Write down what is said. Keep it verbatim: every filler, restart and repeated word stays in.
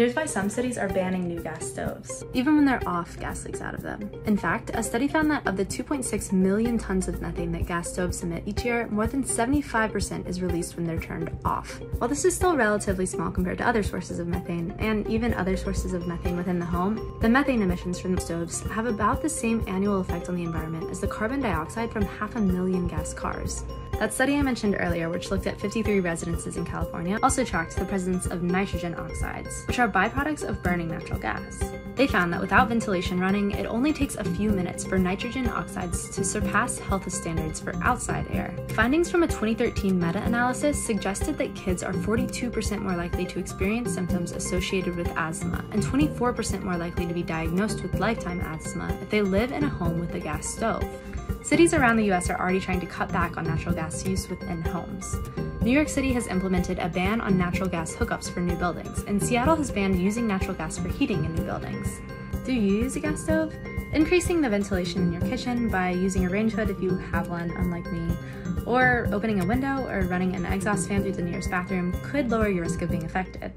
Here's why some cities are banning new gas stoves, even when they're off, gas leaks out of them. In fact, a study found that of the two point six million tons of methane that gas stoves emit each year, more than seventy-five percent is released when they're turned off. While this is still relatively small compared to other sources of methane, and even other sources of methane within the home, the methane emissions from stoves have about the same annual effect on the environment as the carbon dioxide from half a million gas cars. That study I mentioned earlier, which looked at fifty-three residences in California, also tracked the presence of nitrogen oxides, which are byproducts of burning natural gas. They found that without ventilation running, it only takes a few minutes for nitrogen oxides to surpass health standards for outside air. Findings from a twenty thirteen meta-analysis suggested that kids are forty-two percent more likely to experience symptoms associated with asthma and twenty-four percent more likely to be diagnosed with lifetime asthma if they live in a home with a gas stove. Cities around the U S are already trying to cut back on natural gas use within homes. New York City has implemented a ban on natural gas hookups for new buildings, and Seattle has banned using natural gas for heating in new buildings. Do you use a gas stove? Increasing the ventilation in your kitchen by using a range hood if you have one, unlike me, or opening a window or running an exhaust fan through the nearest bathroom could lower your risk of being affected.